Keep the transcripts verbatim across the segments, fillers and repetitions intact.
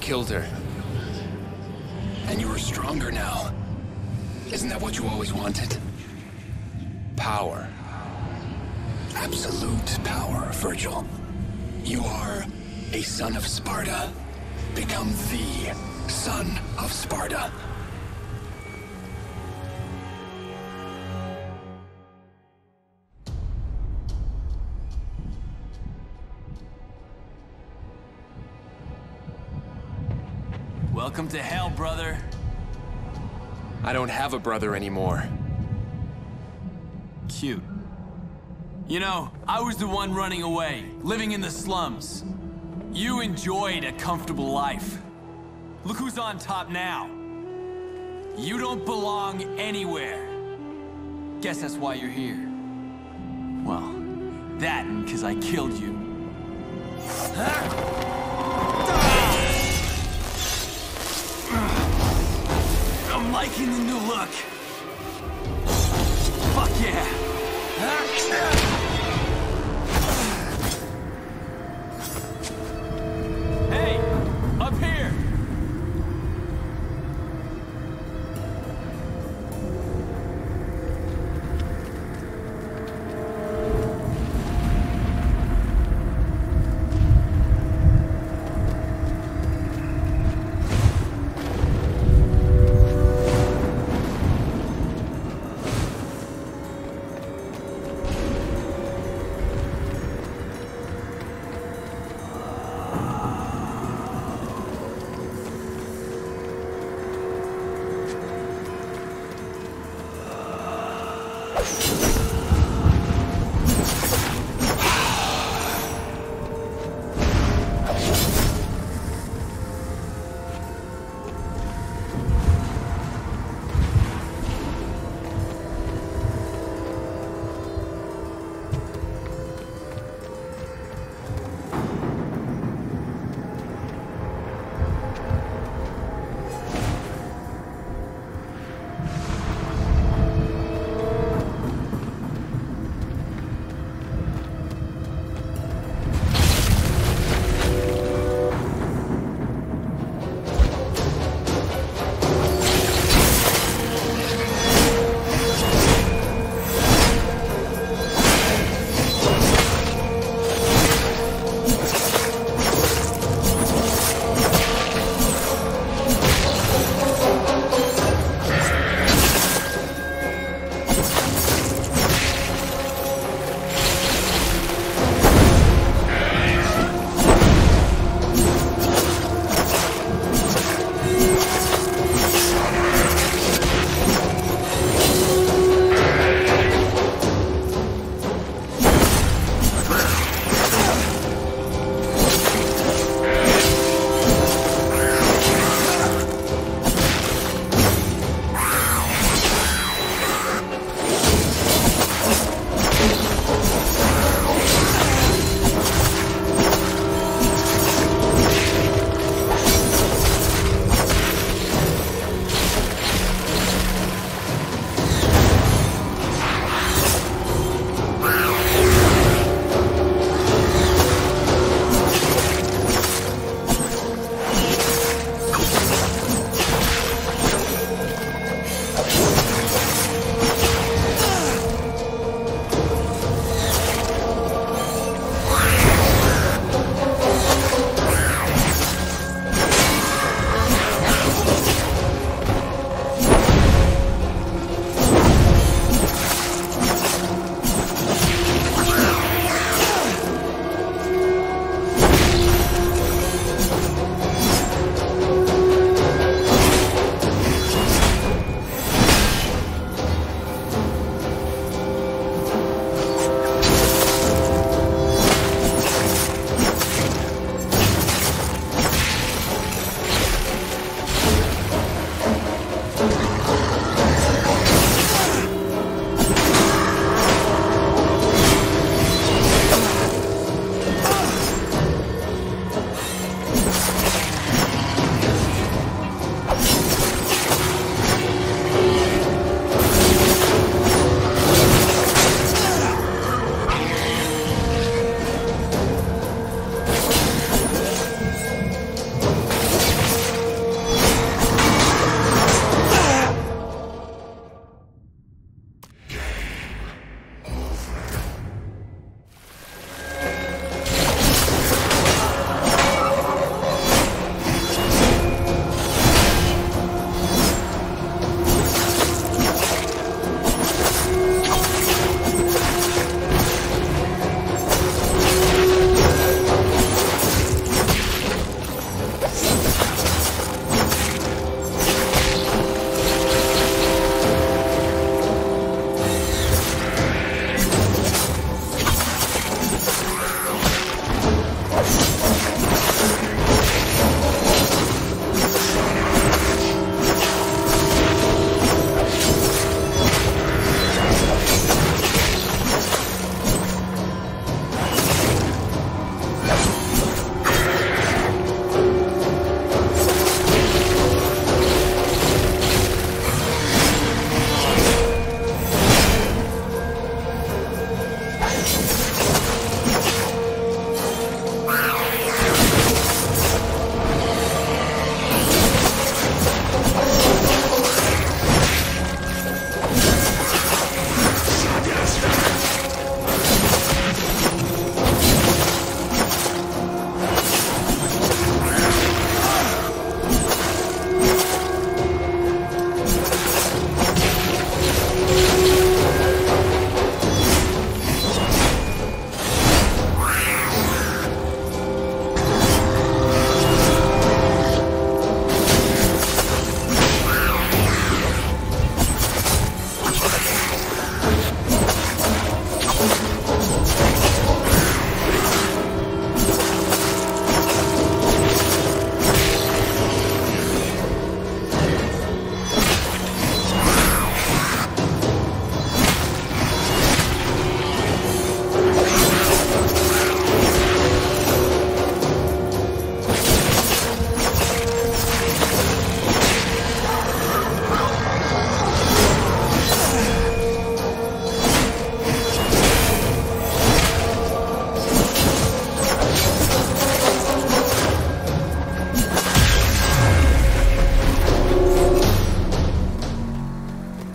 Killed her. And you were stronger now. Isn't that what you always wanted? Power. Absolute power, Vergil. You are a son of Sparta. Become the son of Sparta. Welcome to hell, brother. I don't have a brother anymore. Cute. You know, I was the one running away, living in the slums. You enjoyed a comfortable life. Look who's on top now. You don't belong anywhere. Guess that's why you're here. Well, that and because I killed you. Huh? Liking the new look. Fuck yeah. Hey, up here.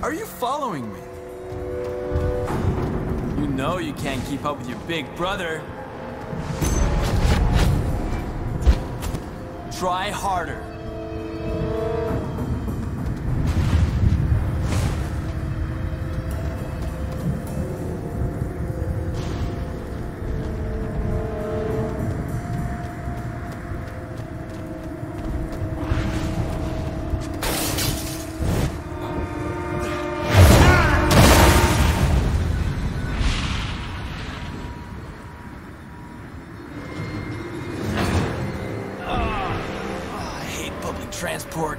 Are you following me? You know you can't keep up with your big brother. Try harder. Transport.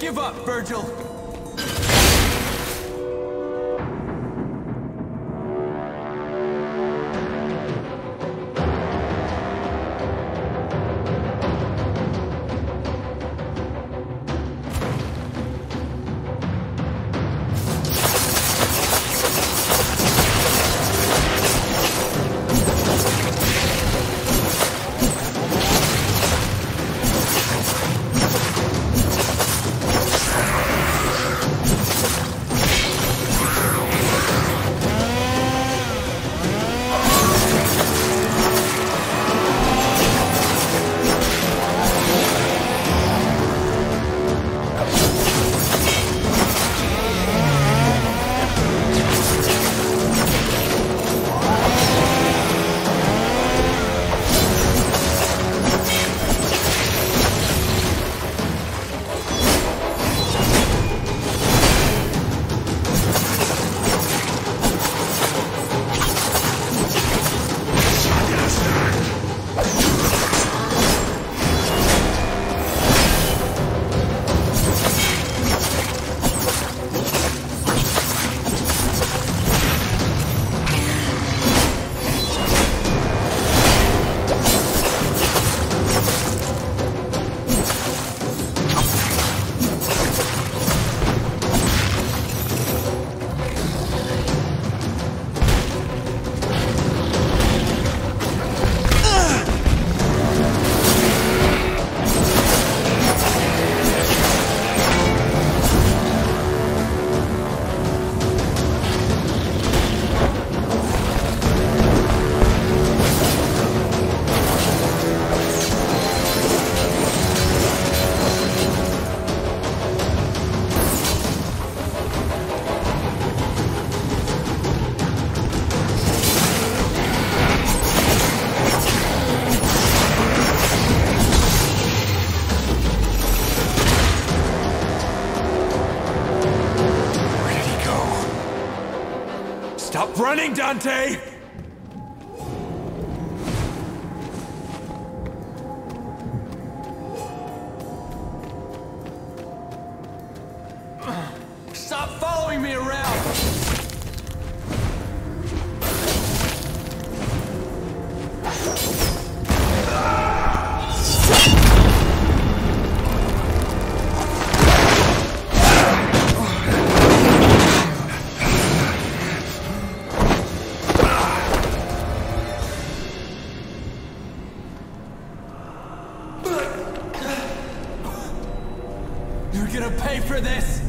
Give up, Vergil! Stop running, Dante! You're gonna pay for this!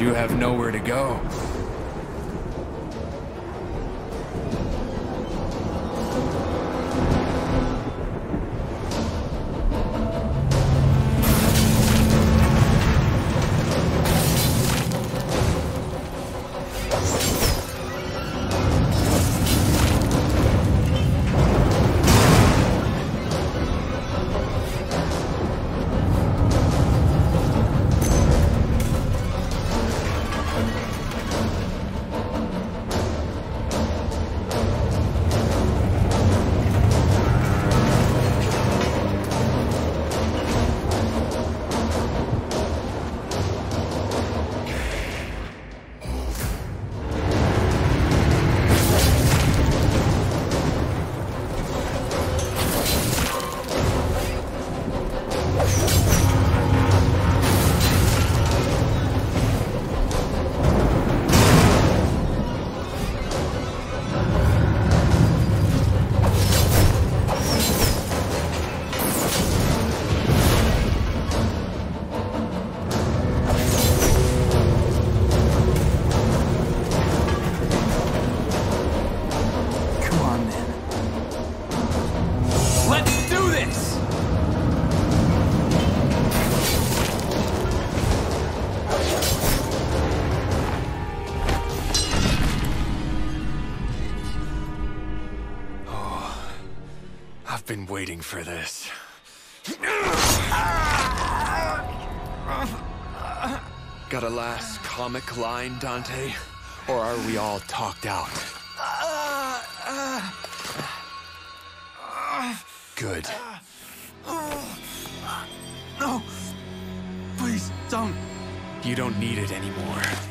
because you have nowhere to go. Been waiting for this. Got a last comic line, Dante? Or are we all talked out? Good. No! Please, don't. You don't need it anymore.